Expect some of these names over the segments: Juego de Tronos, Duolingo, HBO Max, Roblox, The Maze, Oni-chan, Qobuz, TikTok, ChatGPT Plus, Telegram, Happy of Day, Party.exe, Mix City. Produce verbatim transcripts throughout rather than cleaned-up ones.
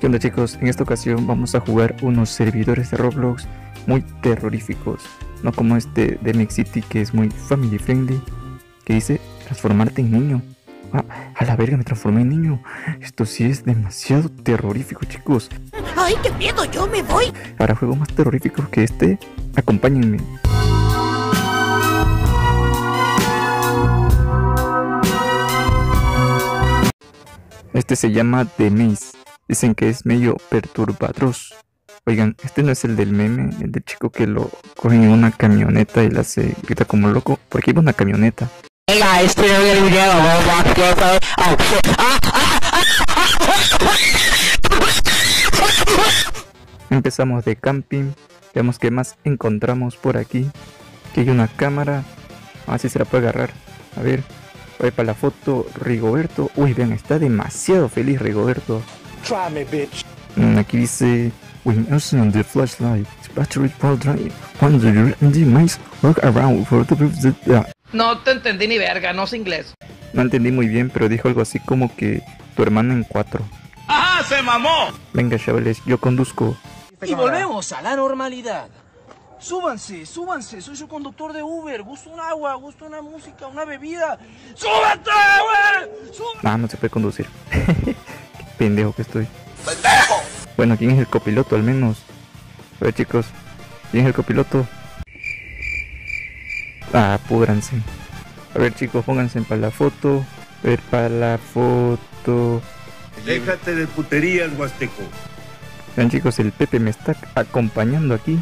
¿Qué onda, chicos? En esta ocasión vamos a jugar unos servidores de Roblox muy terroríficos, no como este de Mix City, que es muy family friendly, que dice transformarte en niño. Ah, a la verga, me transformé en niño. Esto sí es demasiado terrorífico, chicos. ¡Ay, qué miedo! ¡Yo me voy! Ahora, juegos más terroríficos que este, acompáñenme. Este se llama The Maze. Dicen que es medio perturbador. Oigan, este no es el del meme, el del chico que lo cogen en una camioneta y la hace grita como loco, porque iba una camioneta. Hey guys, estoy en el video de Roblox, yo soy... Oh, shit. Ah, ah, ah, ah. Empezamos de camping. Veamos qué más encontramos por aquí. Aquí hay una cámara. Ah, sí, se la puede agarrar. A ver. Voy para la foto, Rigoberto. Uy, vean, está demasiado feliz Rigoberto. Try me, bitch. Mm, aquí dice: When using the flashlight, battery power drive, when you're in the maze, walk around for the proof that. Yeah. No te entendí ni verga, no sé inglés. No entendí muy bien, pero dijo algo así como que tu hermana en cuatro. ¡Ajá, se mamó! Venga, chavales, yo conduzco. Y volvemos a la normalidad. Súbanse, súbanse, soy su conductor de Uber, gusto un agua, gusto una música, una bebida. ¡Súbete, güey! ¡Súbete! Ah, no se puede conducir. Qué pendejo que estoy. ¡Pendejo! Bueno, ¿quién es el copiloto al menos? A ver, chicos, ¿quién es el copiloto? Ah, púdranse. A ver, chicos, pónganse para la foto. A ver, para la foto. Déjate de puterías, huasteco. Vean, chicos, el Pepe me está acompañando aquí.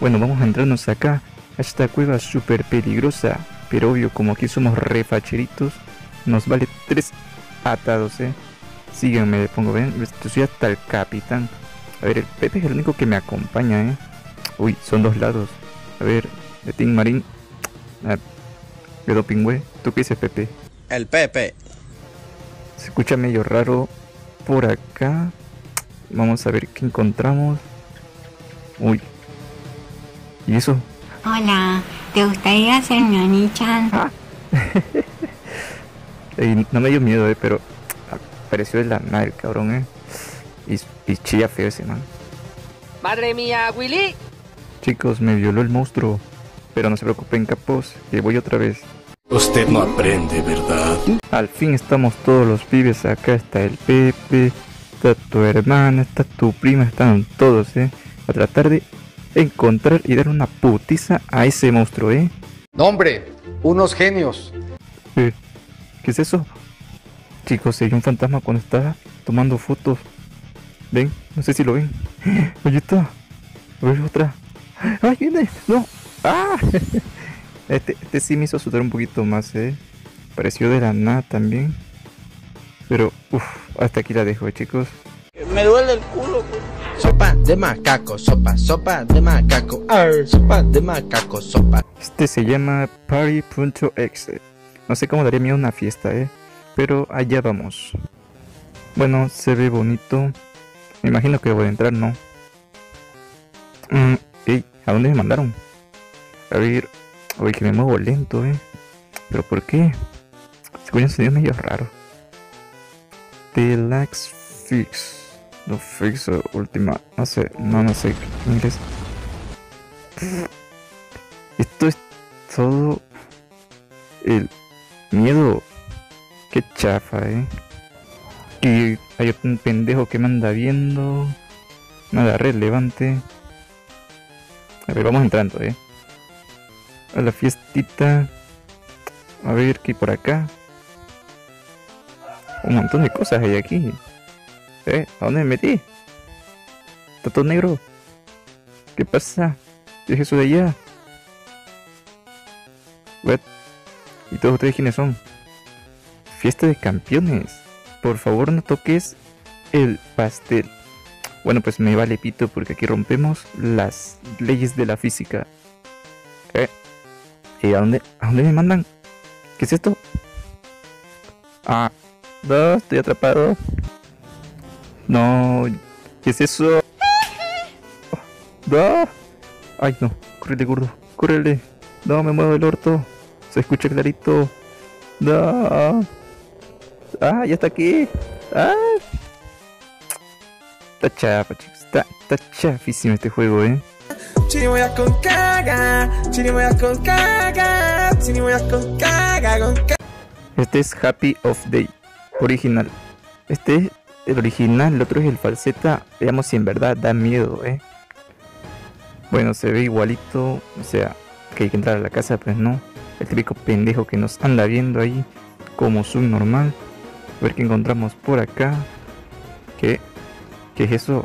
Bueno, vamos a entrarnos acá, a esta cueva súper peligrosa, pero obvio, como aquí somos refacheritos, nos vale tres atados, eh. Síguenme, le pongo, ven, soy hasta el capitán. A ver, el Pepe es el único que me acompaña, eh. Uy, son dos lados. A ver, de Tim Marín. Ah, de Dopingüe, ¿tú qué dices, Pepe? El Pepe. Se escucha medio raro por acá. Vamos a ver qué encontramos. Uy. ¿Y eso? Hola, ¿te gustaría ser mi Oni-chan? Ah. Ey, no me dio miedo, eh, pero apareció de la nada el cabrón, eh. Y, y chilla feo ese man. ¡Madre mía, Willy! Chicos, me violó el monstruo. Pero no se preocupen, capos, que voy otra vez. Usted no aprende, ¿verdad? Al fin estamos todos los pibes. Acá está el Pepe, está tu hermana, está tu prima, están todos, eh. A tratar de encontrar y dar una putiza a ese monstruo, eh. No, hombre, unos genios. Eh, ¿qué es eso? Chicos, se vio un fantasma cuando estaba tomando fotos. Ven, no sé si lo ven. Ahí está. A ver, otra. ¡Ay, viene! ¡No! ¡Ah! Este, este sí me hizo asustar un poquito más, eh. Pareció de la nada también. Pero, uff, hasta aquí la dejo, eh, chicos. Me duele el culo, pues. Sopa de macaco, sopa, sopa de macaco, ar, sopa de macaco, sopa. Este se llama Party.exe. No sé cómo daría miedo una fiesta, eh. Pero allá vamos. Bueno, se ve bonito. Me imagino que voy a entrar, ¿no? Mm, ey, ¿a dónde me mandaron? A ver, oye, que me muevo lento, eh. ¿Pero por qué? Se escucha un sonido medio raro. Relax Fix. No fix última, no sé, no, no sé en inglés. Esto es todo el miedo. Qué chafa, eh. Y hay un pendejo que me anda viendo. Nada relevante. A ver, vamos entrando, eh. A la fiestita. A ver qué hay por acá. Un montón de cosas hay aquí. ¿Eh? ¿A dónde me metí? ¿Está todo negro? ¿Qué pasa? ¿Qué es eso de allá? ¿What? ¿Y todos ustedes quiénes son? Fiesta de campeones. Por favor, no toques el pastel. Bueno, pues me vale pito, porque aquí rompemos las leyes de la física. ¿Eh? ¿Y a dónde, a dónde me mandan? ¿Qué es esto? Ah, no, estoy atrapado. No, ¿qué es eso? No. Ay, no, córrele, gordo, córrele. No, me muevo el orto. Se escucha clarito. No. Ah, ya está aquí. Ah. Está chapa, chicos. Está, está chafísimo este juego, eh. Chirimoya con caga, chirimoya con caga, chirimoya con caga, con caga. Este es Happy of Day, original. Este es el original, el otro es el falseta. Veamos si en verdad da miedo, eh. Bueno, se ve igualito, o sea, que hay que entrar a la casa, pues no. El típico pendejo que nos anda viendo ahí como subnormal. A ver qué encontramos por acá. ¿Qué? ¿Qué es eso?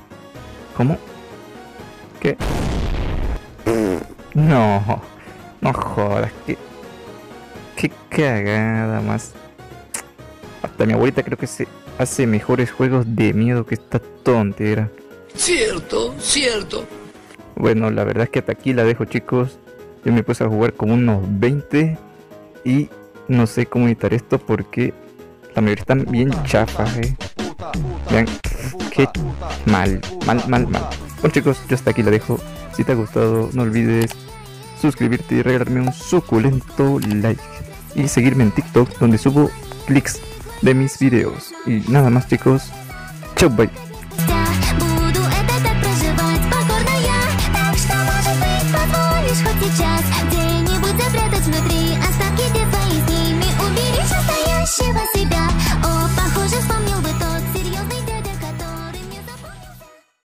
¿Cómo? ¿Qué? No, no jodas, qué, qué cagada más. Hasta mi abuelita creo que se hace mejores juegos de miedo que esta tontera. Cierto, cierto. Bueno, la verdad es que hasta aquí la dejo, chicos. Yo me puse a jugar como unos veinte y no sé cómo editar esto porque la mayoría están bien chafas, eh. Vean, qué mal, mal, mal, mal. Bueno, chicos, yo hasta aquí la dejo. Si te ha gustado, no olvides suscribirte y regalarme un suculento like. Y seguirme en TikTok, donde subo clics de mis videos. Y nada más, chicos. Chau, bye.